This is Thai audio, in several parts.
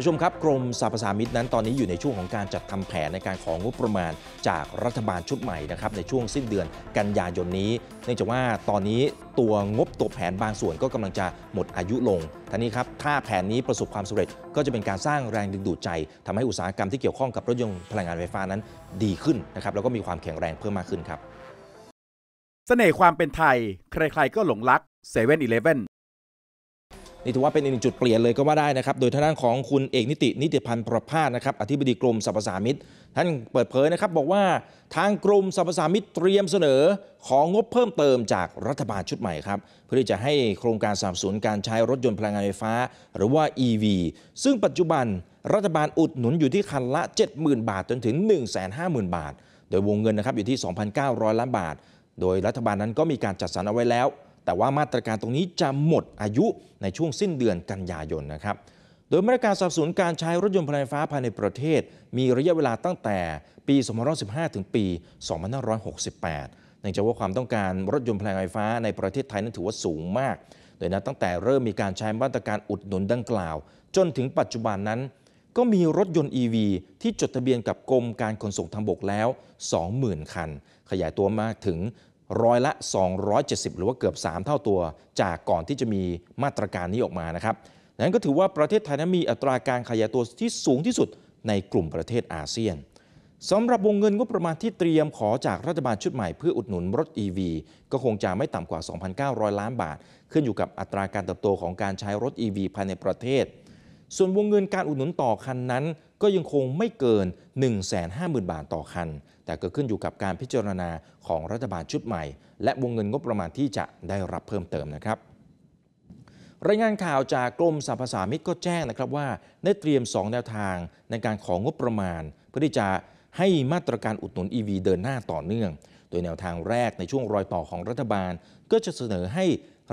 ผู้ชมครับกรมสรรพสามิตนั้นตอนนี้อยู่ในช่วงของการจัดทำแผนในการของงบประมาณจากรัฐบาลชุดใหม่นะครับในช่วงสิ้นเดือนกันยายนนี้เนื่องจากว่าตอนนี้ตัวงบตัวแผนบางส่วนก็กำลังจะหมดอายุลงท่านี้ครับถ้าแผนนี้ประสบความสำเร็จก็จะเป็นการสร้างแรงดึงดูดใจทำให้อุตสาหกรรมที่เกี่ยวข้องกับรถยนต์พลังงานไฟฟ้านั้นดีขึ้นนะครับแล้วก็มีความแข็งแรงเพิ่มมากขึ้นครับเสน่ห์ความเป็นไทยใครๆก็หลงรัก7-Elevenนี่ถือว่าเป็นอีกหนึ่งจุดเปลี่ยนเลยก็ว่าได้นะครับโดยทางด้านของคุณเอกนิติพันธ์ประภาสนะครับอธิบดีกรมสรรพสามิตท่านเปิดเผยนะครับบอกว่าทางกรมสรรพสามิตเตรียมเสนอของงบเพิ่มเติมจากรัฐบาลชุดใหม่ครับเพื่อที่จะให้โครงการสนับสนุนการใช้รถยนต์พลังงานไฟฟ้าหรือว่า EV ซึ่งปัจจุบันรัฐบาลอุดหนุนอยู่ที่คันละ 70,000 บาทจนถึง 150,000 บาทโดยวงเงินนะครับอยู่ที่ 2,900 ล้านบาทโดยรัฐบาลนั้นก็มีการจัดสรรเอาไว้แล้วแต่ว่ามาตรการตรงนี้จะหมดอายุในช่วงสิ้นเดือนกันยายนนะครับโดยมาตรการสนับสนุนการใช้รถยนต์พลังไฟฟ้าภายในประเทศมีระยะเวลาตั้งแต่ปี 2515 ถึงปี 2568 เนื่องจากว่าความต้องการรถยนต์พลังไฟฟ้าในประเทศไทยนั้นถือว่าสูงมากโดยตั้งแต่เริ่มมีการใช้มาตรการอุดหนุนดังกล่าวจนถึงปัจจุบันนั้นก็มีรถยนต์ EV ที่จดทะเบียนกับกรมการขนส่งทางบกแล้ว 20,000 คันขยายตัวมากถึงร้อยละ270หรือว่าเกือบ3เท่าตัวจากก่อนที่จะมีมาตรการนี้ออกมานะครับนั้นก็ถือว่าประเทศไทยนั้นมีอัตราการขยายตัวที่สูงที่สุดในกลุ่มประเทศอาเซียนสำหรับวงเงินงบประมาณที่เตรียมขอจากรัฐบาลชุดใหม่เพื่ออุดหนุนรถ EV ก็คงจะไม่ต่ำกว่า 2,900 ล้านบาทขึ้นอยู่กับอัตราการเติบโตของการใช้รถ EV ภายในประเทศส่วนวงเงินการอุดหนุนต่อคันนั้นก็ยังคงไม่เกิน 150,000 บาทต่อคันแต่ก็ขึ้นอยู่กับการพิจารณาของรัฐบาลชุดใหม่และวงเงินงบประมาณที่จะได้รับเพิ่มเติมนะครับรายงานข่าวจากกรมสรรพสามิตก็แจ้งนะครับว่าได้เตรียม2แนวทางในการของงบประมาณเพื่อที่จะให้มาตรการอุดหนุน EV เดินหน้าต่อเนื่องโดยแนวทางแรกในช่วงรอยต่อของรัฐบาลก็จะเสนอให้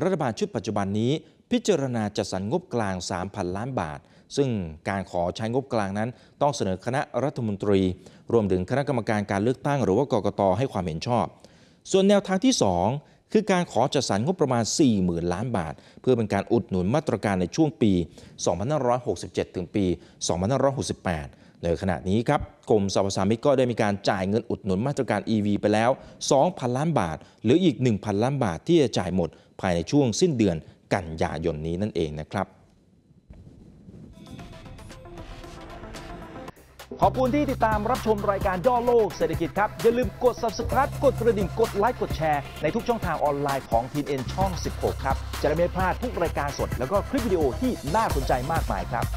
รัฐบาลชุดปัจจุบันนี้พิจารณาจัดสรรงบกลาง 3,000 ล้านบาทซึ่งการขอใช้งบกลางนั้นต้องเสนอคณะรัฐมนตรีรวมถึงคณะกรรมการการเลือกตั้งหรือว่ากกต.ให้ความเห็นชอบส่วนแนวทางที่2คือการขอจัดสรรงบประมาณ 40,000 ล้านบาทเพื่อเป็นการอุดหนุนมาตรการในช่วงปี2567ถึงปี2568ในขณะนี้ครับกรมสรรพสามิตก็ได้มีการจ่ายเงินอุดหนุนมาตรการ EV ไปแล้ว 2,000 ล้านบาทหรืออีก 1,000 ล้านบาทที่จะจ่ายหมดภายในช่วงสิ้นเดือนกันยายนนี้นั่นเองนะครับขอบคุณที่ติดตามรับชมรายการย่อโลกเศรษฐกิจครับอย่าลืมกด Subscribe กดกระดิ่งกดไลค์กดแชร์ในทุกช่องทางออนไลน์ของ TNN ช่อง 16ครับจะได้ไม่พลาดทุกรายการสดแล้วก็คลิปวิดีโอที่น่าสนใจมากมายครับ